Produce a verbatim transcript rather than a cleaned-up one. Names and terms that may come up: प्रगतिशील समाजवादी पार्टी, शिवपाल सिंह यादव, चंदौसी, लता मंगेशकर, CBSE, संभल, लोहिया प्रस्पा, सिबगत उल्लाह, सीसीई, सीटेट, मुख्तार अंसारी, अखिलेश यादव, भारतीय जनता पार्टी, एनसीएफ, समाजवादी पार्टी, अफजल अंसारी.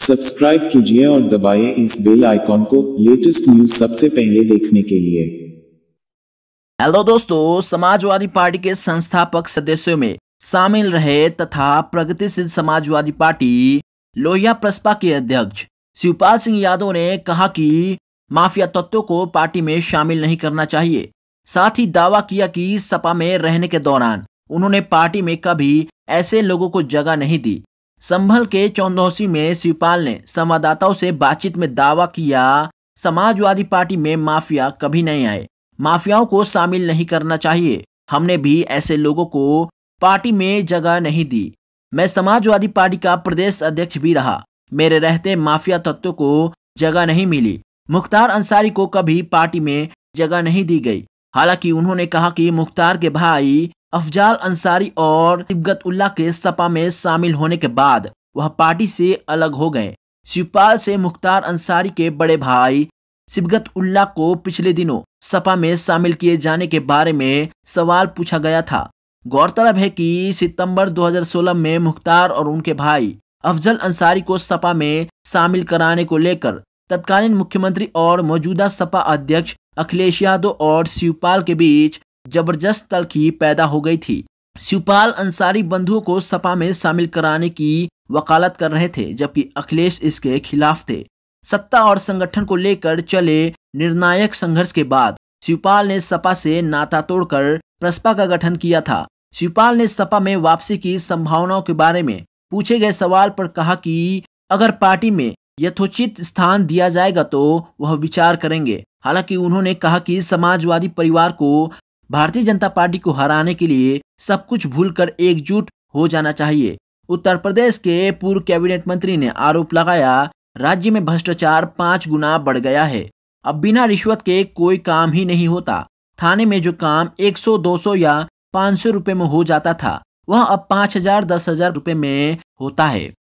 Subscribe कीजिए और दबाइए इस बेल आइकॉन को लेटेस्ट न्यूज सबसे पहले देखने के लिए। हेलो दोस्तों, समाजवादी पार्टी के संस्थापक सदस्यों में शामिल रहे तथा प्रगतिशील समाजवादी पार्टी लोहिया प्रस्पा के अध्यक्ष शिवपाल सिंह यादव ने कहा कि माफिया तत्वों को पार्टी में शामिल नहीं करना चाहिए। साथ ही दावा किया कि सपा में रहने के दौरान उन्होंने पार्टी में कभी ऐसे लोगों को जगह नहीं दी। संभल के चंदौसी में शिवपाल ने संवाददाताओं से बातचीत में दावा किया, समाजवादी पार्टी में माफिया कभी नहीं आए, माफियाओं को शामिल नहीं करना चाहिए, हमने भी ऐसे लोगों को पार्टी में जगह नहीं दी। मैं समाजवादी पार्टी का प्रदेश अध्यक्ष भी रहा, मेरे रहते माफिया तत्वों को जगह नहीं मिली। मुख्तार अंसारी को कभी पार्टी में जगह नहीं दी गई। हालांकि उन्होंने कहा कि मुख्तार के भाई अफजल अंसारी और सिबगत उल्लाह के सपा में शामिल होने के बाद वह पार्टी से अलग हो गए। शिवपाल से मुख्तार अंसारी के बड़े भाई सिबगत उल्लाह को पिछले दिनों सपा में शामिल किए जाने के बारे में सवाल पूछा गया था। गौरतलब है कि सितंबर दो हज़ार सोलह में मुख्तार और उनके भाई अफजल अंसारी को सपा में शामिल कराने को लेकर तत्कालीन मुख्यमंत्री और मौजूदा सपा अध्यक्ष अखिलेश यादव और शिवपाल के बीच जबरदस्त तल्खी पैदा हो गई थी। शिवपाल अंसारी बंधुओं को सपा में शामिल कराने की वकालत कर रहे थे, जबकि अखिलेश इसके खिलाफ थे। सत्ता और संगठन को लेकर चले निर्णायक संघर्ष के बाद शिवपाल ने सपा से नाता तोड़कर प्रस्पा का गठन किया था। शिवपाल ने सपा में वापसी की संभावनाओं के बारे में पूछे गए सवाल पर कहा कि अगर पार्टी में यथोचित स्थान दिया जाएगा तो वह विचार करेंगे। हालांकि उन्होंने कहा कि समाजवादी परिवार को भारतीय जनता पार्टी को हराने के लिए सब कुछ भूलकर एकजुट हो जाना चाहिए। उत्तर प्रदेश के पूर्व कैबिनेट मंत्री ने आरोप लगाया, राज्य में भ्रष्टाचार पांच गुना बढ़ गया है, अब बिना रिश्वत के कोई काम ही नहीं होता। थाने में जो काम एक सौ, दो सौ या पाँच सौ रुपए में हो जाता था वह अब पाँच हज़ार, दस हज़ार रुपए में होता है।